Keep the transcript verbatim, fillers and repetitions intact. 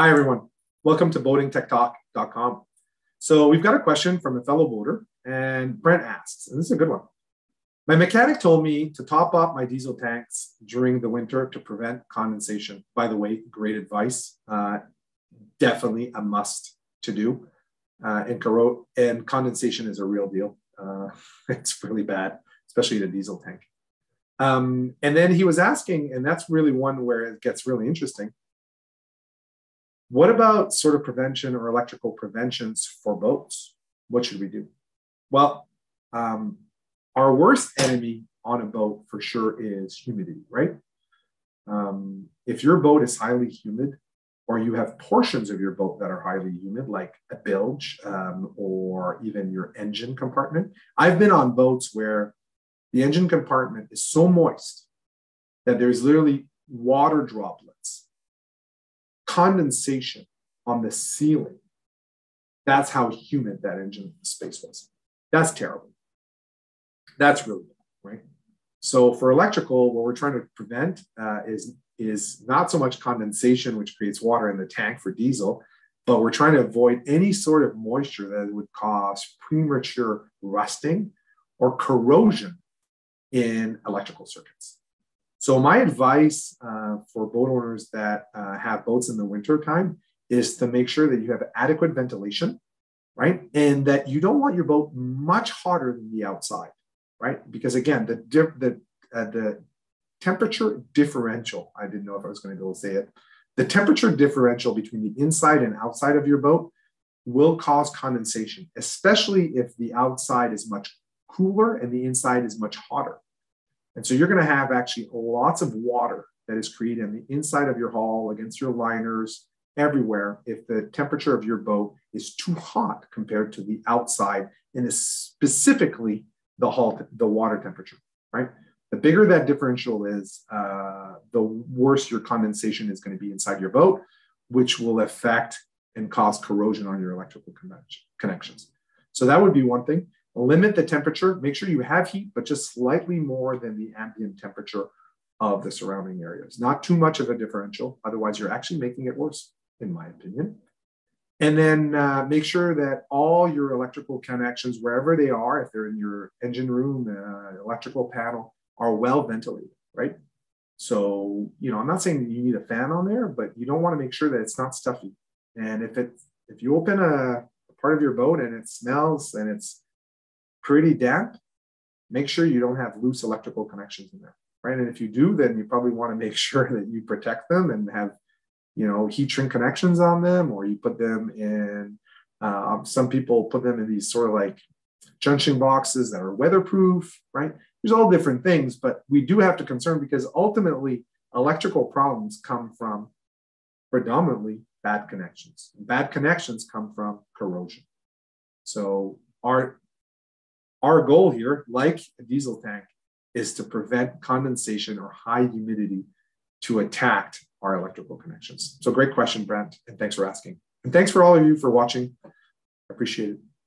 Hi, everyone. Welcome to boating tech talk dot com. So we've got a question from a fellow boater, and Brent asks, and this is a good one. My mechanic told me to top up my diesel tanks during the winter to prevent condensation. By the way, great advice. Uh, definitely a must to do. Uh, and, corro- and condensation is a real deal. Uh, it's really bad, especially the diesel tank. Um, and then he was asking, and that's really one where it gets really interesting. What about sort of prevention or electrical preventions for boats? What should we do? Well, um, our worst enemy on a boat for sure is humidity, right? Um, if your boat is highly humid, or you have portions of your boat that are highly humid, like a bilge um, or even your engine compartment. I've been on boats where the engine compartment is so moist that there's literally water droplets, condensation on the ceiling. That's how humid that engine space was. That's terrible. That's really bad, right? So for electrical, what we're trying to prevent uh, is, is not so much condensation, which creates water in the tank for diesel, but we're trying to avoid any sort of moisture that would cause premature rusting or corrosion in electrical circuits. So my advice uh, for boat owners that uh, have boats in the winter time is to make sure that you have adequate ventilation, right? And that you don't want your boat much hotter than the outside, right? Because again, the, dip, the, uh, the temperature differential, I didn't know if I was gonna go say it, the temperature differential between the inside and outside of your boat will cause condensation, especially if the outside is much cooler and the inside is much hotter. And so you're going to have actually lots of water that is created on the inside of your hull, against your liners, everywhere, if the temperature of your boat is too hot compared to the outside, and specifically the hull, the water temperature, right? The bigger that differential is, uh, the worse your condensation is going to be inside your boat, which will affect and cause corrosion on your electrical connections. So that would be one thing. Limit the temperature, make sure you have heat, but just slightly more than the ambient temperature of the surrounding areas. Not too much of a differential, otherwise you're actually making it worse, in my opinion. And then uh, make sure that all your electrical connections, wherever they are, if they're in your engine room, uh, electrical panel, are well ventilated, right? So, you know, I'm not saying that you need a fan on there, but you don't want to make sure that it's not stuffy. And if it, if you open a part of your boat and it smells and it's pretty damp, make sure you don't have loose electrical connections in there, right? And if you do, then you probably want to make sure that you protect them and have, you know, heat shrink connections on them, or you put them in, uh, some people put them in these sort of like junction boxes that are weatherproof, right? There's all different things, but we do have to concern because ultimately electrical problems come from predominantly bad connections. Bad connections come from corrosion. So our Our goal here, like a diesel tank, is to prevent condensation or high humidity to attack our electrical connections. So great question, Brent, and thanks for asking. And thanks for all of you for watching. I appreciate it.